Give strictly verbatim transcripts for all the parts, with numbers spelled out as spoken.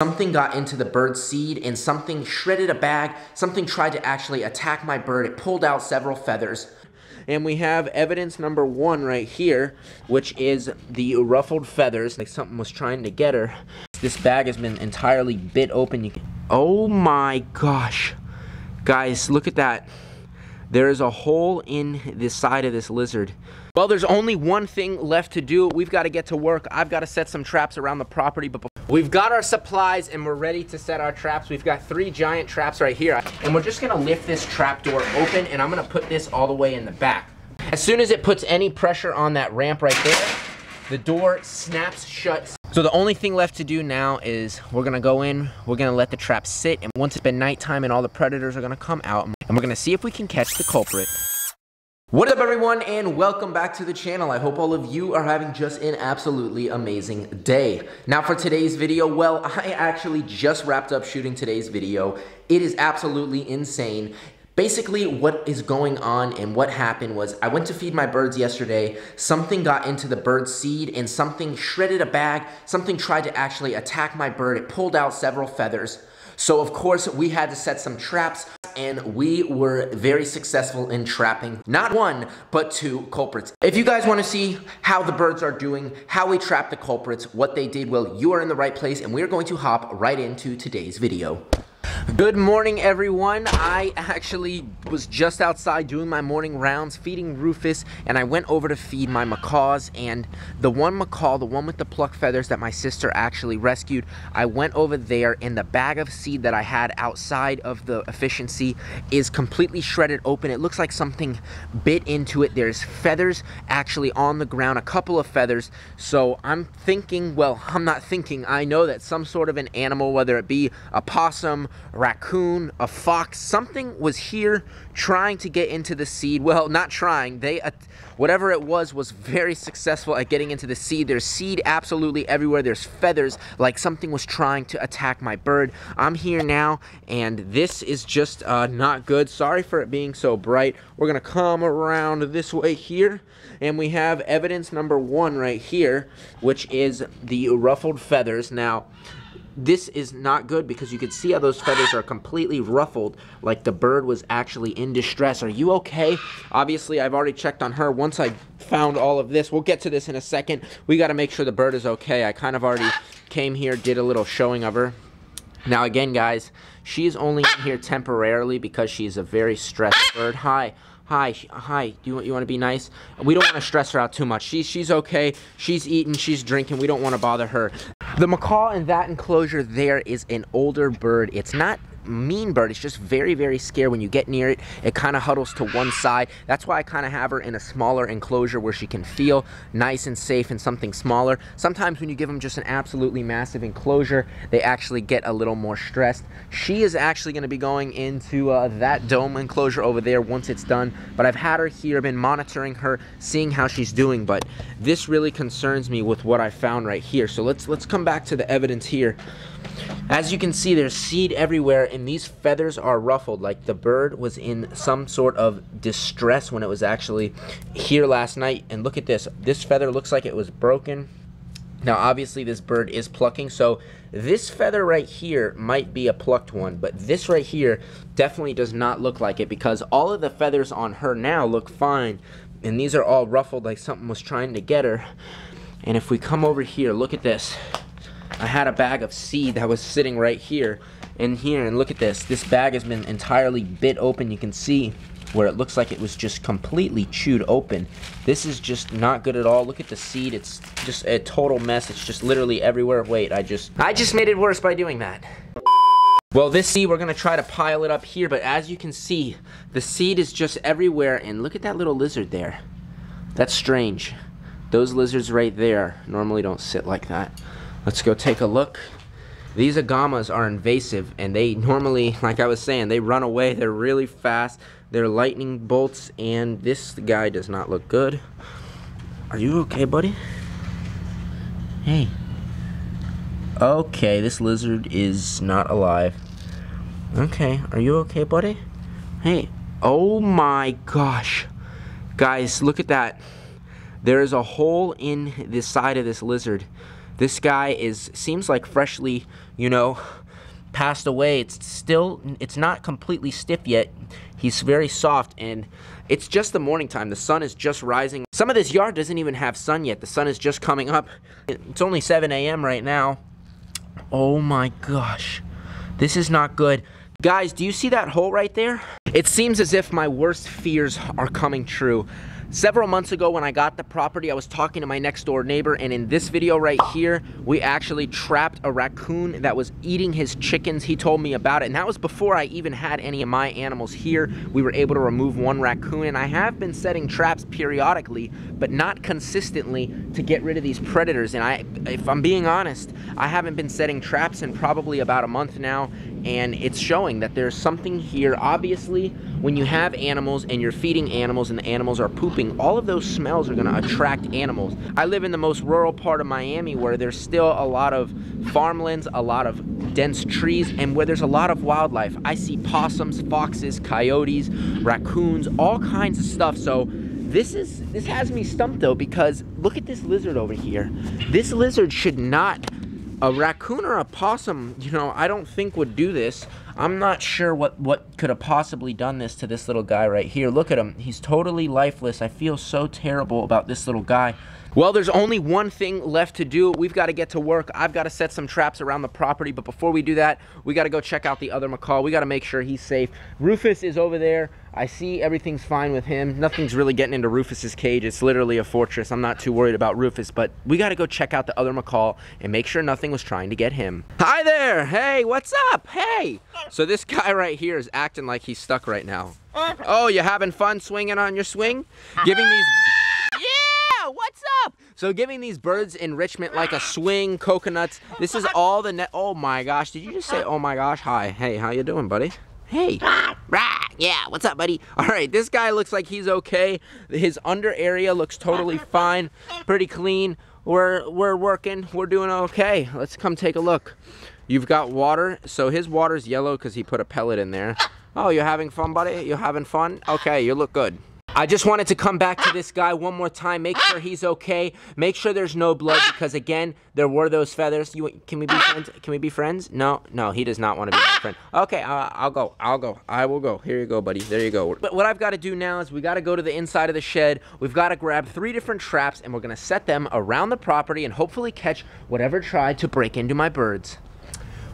Something got into the bird's seed and something shredded a bag. Something tried to actually attack my bird. It pulled out several feathers. And we have evidence number one right here, which is the ruffled feathers. Like something was trying to get her. This bag has been entirely bit open. You can, oh my gosh. Guys, look at that. There is a hole in the side of this lizard. Well, there's only one thing left to do. We've got to get to work. I've got to set some traps around the property. But we've got our supplies and we're ready to set our traps. We've got three giant traps right here. And we're just going to lift this trap door open and I'm going to put this all the way in the back. As soon as it puts any pressure on that ramp right there, the door snaps shut. So the only thing left to do now is we're going to go in, we're going to let the trap sit, and once it's been nighttime and all the predators are going to come out, and we're going to see if we can catch the culprit. What up everyone, and welcome back to the channel. I hope all of you are having just an absolutely amazing day. Now for today's video, well, I actually just wrapped up shooting today's video. It is absolutely insane. Basically, what is going on and what happened was I went to feed my birds yesterday, something got into the bird's seed and something shredded a bag, something tried to actually attack my bird, it pulled out several feathers. So of course we had to set some traps and we were very successful in trapping not one, but two culprits. If you guys wanna see how the birds are doing, how we trapped the culprits, what they did, well, you are in the right place and we're going to hop right into today's video. Good morning everyone. I actually was just outside doing my morning rounds, feeding Rufus, and I went over to feed my macaws, and the one macaw, the one with the pluck feathers that my sister actually rescued, I went over there and the bag of seed that I had outside of the efficiency is completely shredded open. It looks like something bit into it. There's feathers actually on the ground, a couple of feathers. So I'm thinking, well, I'm not thinking, I know that some sort of an animal, whether it be a possum, a raccoon, a fox, something was here trying to get into the seed. Well, not trying, they uh, whatever it was was very successful at getting into the seed. There's seed absolutely everywhere. There's feathers, like something was trying to attack my bird. I'm here now and this is just uh, not good. Sorry for it being so bright. We're gonna come around this way here and we have evidence number one right here, which is the ruffled feathers. Now this is not good because you can see how those feathers are completely ruffled, like the bird was actually in distress. Are you okay? Obviously, I've already checked on her. Once I found all of this, we'll get to this in a second. We got to make sure the bird is okay. I kind of already came here, did a little showing of her. Now again, guys, she is only in here temporarily because she's a very stressed bird. Hi. Hi, hi, you, you wanna be nice? We don't wanna stress her out too much. She, she's okay, she's eating, she's drinking, we don't wanna bother her. The macaw in that enclosure there is an older bird. It's not a mean bird, it's just very, very scared. When you get near it, it kinda huddles to one side. That's why I kinda have her in a smaller enclosure where she can feel nice and safe in something smaller. Sometimes when you give them just an absolutely massive enclosure, they actually get a little more stressed. She is actually gonna be going into uh, that dome enclosure over there once it's done. But I've had her here, been monitoring her, seeing how she's doing, but this really concerns me with what I found right here. So let's let's come back to the evidence here. As you can see, there's seed everywhere and these feathers are ruffled, like the bird was in some sort of distress when it was actually here last night. And look at this, this feather looks like it was broken. Now obviously this bird is plucking, so this feather right here might be a plucked one, but this right here definitely does not look like it because all of the feathers on her now look fine and these are all ruffled like something was trying to get her. And if we come over here, look at this. I had a bag of seed that was sitting right here in here, and look at this. This bag has been entirely bit open. You can see where it looks like it was just completely chewed open. This is just not good at all. Look at the seed, it's just a total mess. It's just literally everywhere. Wait, I just, I just made it worse by doing that. Well, this seed, we're gonna try to pile it up here, but as you can see, the seed is just everywhere, and look at that little lizard there. That's strange. Those lizards right there normally don't sit like that. Let's go take a look. These agamas are invasive and they normally, like I was saying, they run away. They're really fast. They're lightning bolts, and this guy does not look good. Are you okay, buddy? Hey. Okay, this lizard is not alive. Okay, are you okay, buddy? Hey. Oh my gosh. Guys, look at that. There is a hole in the side of this lizard. This guy is seems like freshly, you know, passed away. It's still, it's not completely stiff yet. He's very soft, and it's just the morning time. The sun is just rising. Some of this yard doesn't even have sun yet. The sun is just coming up. It's only seven A M right now. Oh my gosh. This is not good. Guys, do you see that hole right there? It seems as if my worst fears are coming true. Several months ago when I got the property, I was talking to my next door neighbor, and in this video right here, we actually trapped a raccoon that was eating his chickens. He told me about it, and that was before I even had any of my animals here. We were able to remove one raccoon, and I have been setting traps periodically, but not consistently, to get rid of these predators. And I, if I'm being honest, I haven't been setting traps in probably about a month now, and it's showing that there's something here. Obviously, when you have animals and you're feeding animals and the animals are pooping, all of those smells are gonna attract animals. I live in the most rural part of Miami, where there's still a lot of farmlands, a lot of dense trees, and where there's a lot of wildlife. I see possums, foxes, coyotes, raccoons, all kinds of stuff. So this is, this has me stumped though, because look at this lizard over here. This lizard should not, a raccoon or a possum, you know, I don't think would do this. I'm not sure what, what could have possibly done this to this little guy right here. Look at him. He's totally lifeless. I feel so terrible about this little guy. Well, there's only one thing left to do. We've got to get to work. I've got to set some traps around the property, but before we do that, we got to go check out the other macaw. We got to make sure he's safe. Rufus is over there. I see everything's fine with him. Nothing's really getting into Rufus's cage. It's literally a fortress. I'm not too worried about Rufus, but we got to go check out the other macaw and make sure nothing was trying to get him. Hi there. Hey, what's up? Hey. So this guy right here is acting like he's stuck right now. Oh, you having fun swinging on your swing? Giving these... Yeah, what's up? So giving these birds enrichment like a swing, coconuts. This is all the net... Oh my gosh, did you just say, oh my gosh? Hi, hey, how you doing, buddy? Hey. Yeah, what's up, buddy? All right, this guy looks like he's okay. His under area looks totally fine, pretty clean. We're, we're working, we're doing okay. Let's come take a look. You've got water, so his water's yellow because he put a pellet in there. Oh, you're having fun, buddy? You're having fun? Okay, you look good. I just wanted to come back to this guy one more time, make sure he's okay, make sure there's no blood, because again, there were those feathers. You, can we be friends? Can we be friends? No, no, he does not want to be my friend. Okay, uh, I'll go, I'll go, I will go. Here you go, buddy, there you go. But what I've got to do now is we got to go to the inside of the shed, we've got to grab three different traps, and we're going to set them around the property and hopefully catch whatever tried to break into my birds.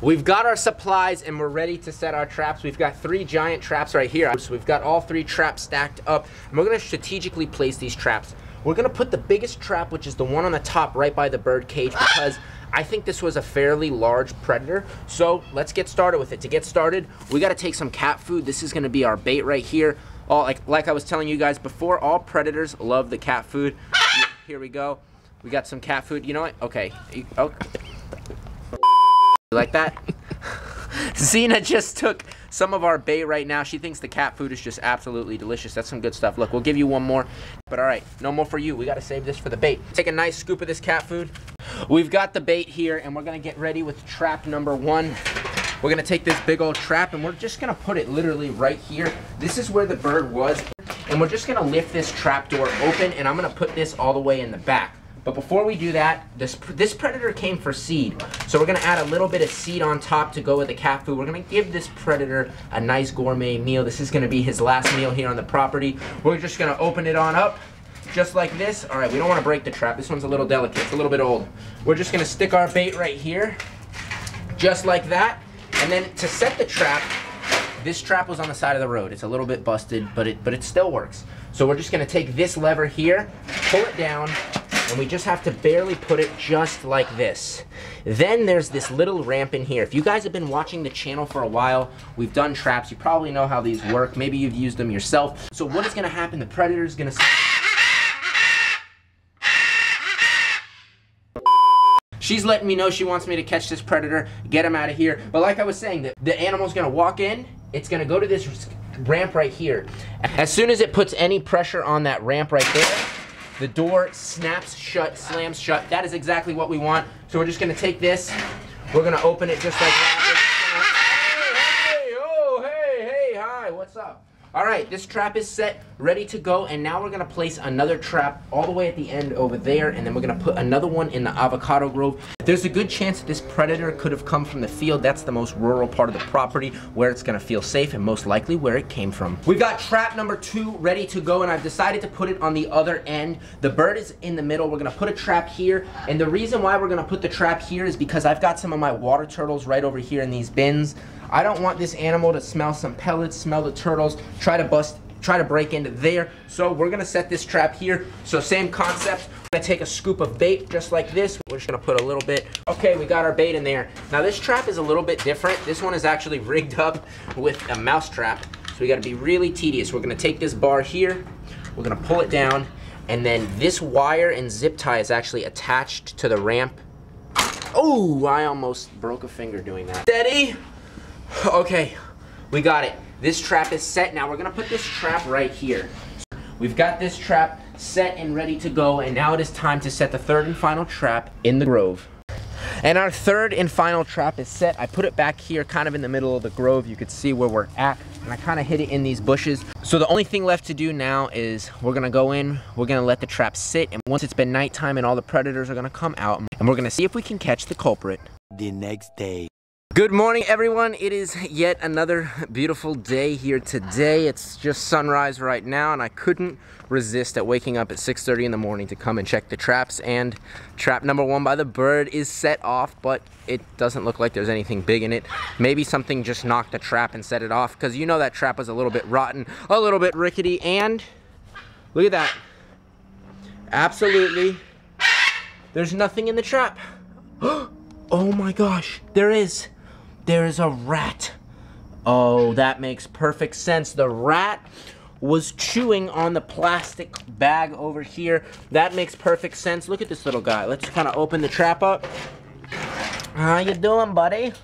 We've got our supplies and we're ready to set our traps. We've got three giant traps right here. So we've got all three traps stacked up, and we're gonna strategically place these traps. We're gonna put the biggest trap, which is the one on the top right by the bird cage, because I think this was a fairly large predator. So let's get started with it. To get started, we gotta take some cat food. This is gonna be our bait right here. All, like, like I was telling you guys before, all predators love the cat food. Here we go. We got some cat food. You know what? Okay. Okay. Like that. Zena just took some of our bait right now. She thinks the cat food is just absolutely delicious. That's some good stuff. Look, we'll give you one more, but all right, no more for you. We got to save this for the bait. Take a nice scoop of this cat food. We've got the bait here, and we're going to get ready with trap number one. We're going to take this big old trap, and we're just going to put it literally right here. This is where the bird was, and we're just going to lift this trap door open, and I'm going to put this all the way in the back. But before we do that, this, this predator came for seed. So we're gonna add a little bit of seed on top to go with the cat food. We're gonna give this predator a nice gourmet meal. This is gonna be his last meal here on the property. We're just gonna open it on up, just like this. All right, we don't wanna break the trap. This one's a little delicate, it's a little bit old. We're just gonna stick our bait right here, just like that. And then to set the trap, this trap was on the side of the road. It's a little bit busted, but it, but it still works. So we're just gonna take this lever here, pull it down, and we just have to barely put it just like this. Then there's this little ramp in here. If you guys have been watching the channel for a while, we've done traps. You probably know how these work. Maybe you've used them yourself. So what is gonna happen? The predator is gonna... She's letting me know she wants me to catch this predator, get him out of here. But like I was saying, the, the animal's gonna walk in, it's gonna go to this ramp right here. As soon as it puts any pressure on that ramp right there, the door snaps shut, slams shut. That is exactly what we want. So we're just gonna take this, we're gonna open it just like that. Hey, hey, oh, hey, hey, hi, what's up? All right, this trap is set, ready to go, and now we're gonna place another trap all the way at the end over there, and then we're gonna put another one in the avocado grove. There's a good chance that this predator could have come from the field. That's the most rural part of the property where it's gonna feel safe and most likely where it came from. We've got trap number two ready to go, and I've decided to put it on the other end. The bird is in the middle. We're gonna put a trap here, and the reason why we're gonna put the trap here is because I've got some of my water turtles right over here in these bins. I don't want this animal to smell some pellets, smell the turtles, try to bust try to break into there. So we're gonna set this trap here. So same concept, we're gonna take a scoop of bait just like this. We're just gonna put a little bit. Okay, we got our bait in there. Now this trap is a little bit different. This one is actually rigged up with a mouse trap. So we gotta be really tedious. We're gonna take this bar here, we're gonna pull it down, and then this wire and zip tie is actually attached to the ramp. Oh, I almost broke a finger doing that. Steady. Okay, we got it. This trap is set. Now we're gonna put this trap right here. We've got this trap set and ready to go, and now it is time to set the third and final trap in the grove. And our third and final trap is set. I put it back here kind of in the middle of the grove. You could see where we're at, and I kind of hid it in these bushes. So the only thing left to do now is we're gonna go in, we're gonna let the trap sit, and once it's been nighttime and all the predators are gonna come out, and we're gonna see if we can catch the culprit the next day. Good morning, everyone. It is yet another beautiful day here today. It's just sunrise right now, and I couldn't resist at waking up at six thirty in the morning to come and check the traps, and trap number one by the bird is set off, but it doesn't look like there's anything big in it. Maybe something just knocked the trap and set it off, because you know that trap was a little bit rotten, a little bit rickety, and look at that. Absolutely, there's nothing in the trap. Oh my gosh, there is. There is a rat. Oh, that makes perfect sense. The rat was chewing on the plastic bag over here. That makes perfect sense. Look at this little guy. Let's kind of open the trap up. How you doing, buddy?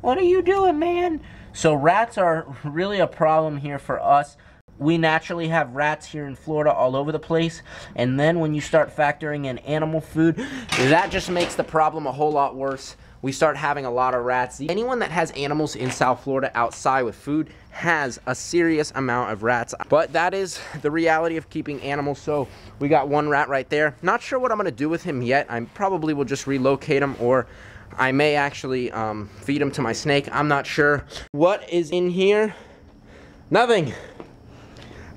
What are you doing, man? So rats are really a problem here for us. We naturally have rats here in Florida all over the place, and then when you start factoring in animal food, that just makes the problem a whole lot worse. We start having a lot of rats. Anyone that has animals in South Florida outside with food has a serious amount of rats, but that is the reality of keeping animals. So we got one rat right there. Not sure what I'm gonna do with him yet. I probably will just relocate him, or I may actually um, feed him to my snake. I'm not sure. What is in here? Nothing.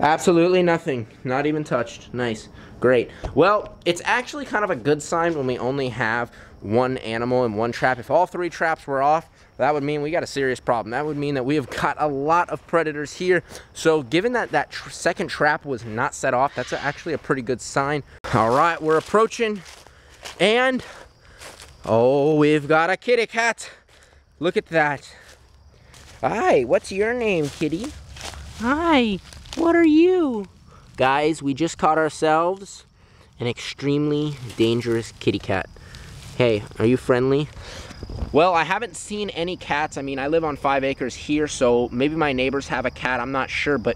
Absolutely nothing. Not even touched. Nice. Great. Well, it's actually kind of a good sign when we only have one animal in one trap. If all three traps were off, that would mean we got a serious problem. That would mean that we have got a lot of predators here. So given that that tr- second trap was not set off, that's actually a pretty good sign. All right, we're approaching, and oh, we've got a kitty cat. Look at that. Hi, what's your name, kitty? Hi. What are you? Guys, we just caught ourselves an extremely dangerous kitty cat. Hey, are you friendly? Well, I haven't seen any cats. I mean, I live on five acres here, so maybe my neighbors have a cat, I'm not sure, but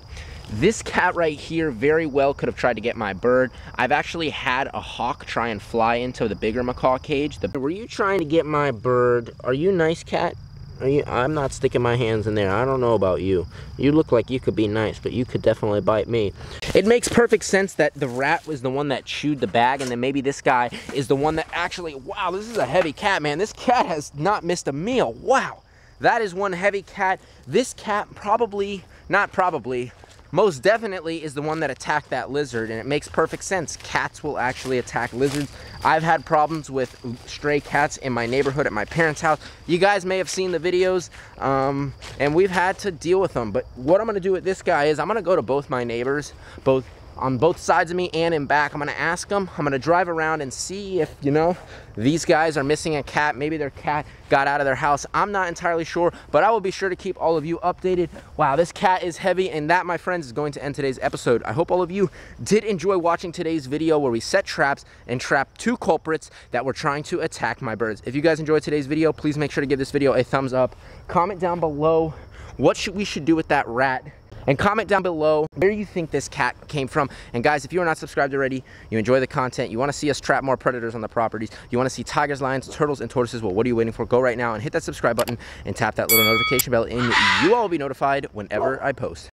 this cat right here very well could have tried to get my bird. I've actually had a hawk try and fly into the bigger macaw cage. The Were you trying to get my bird? Are you nice, cat? Are you, I'm not sticking my hands in there. I don't know about you. You look like you could be nice, but you could definitely bite me. It makes perfect sense that the rat was the one that chewed the bag, and then maybe this guy is the one that actually, wow, this is a heavy cat, man. This cat has not missed a meal. Wow, that is one heavy cat. This cat probably, not probably, most definitely is the one that attacked that lizard, and it makes perfect sense. Cats will actually attack lizards. I've had problems with stray cats in my neighborhood at my parents' house. You guys may have seen the videos, um, and we've had to deal with them. But what I'm gonna do with this guy is I'm gonna go to both my neighbors, both on both sides of me and in back. I'm gonna ask them, I'm gonna drive around and see if, you know, these guys are missing a cat. Maybe their cat got out of their house. I'm not entirely sure, but I will be sure to keep all of you updated. Wow, this cat is heavy, and that, my friends, is going to end today's episode. I hope all of you did enjoy watching today's video where we set traps and trapped two culprits that were trying to attack my birds. If you guys enjoyed today's video, please make sure to give this video a thumbs up. Comment down below what should we should do with that rat. And comment down below where you think this cat came from. And guys, if you are not subscribed already, you enjoy the content, you wanna see us trap more predators on the properties, you wanna see tigers, lions, turtles, and tortoises, well, what are you waiting for? Go right now and hit that subscribe button and tap that little notification bell, and you all will be notified whenever I post.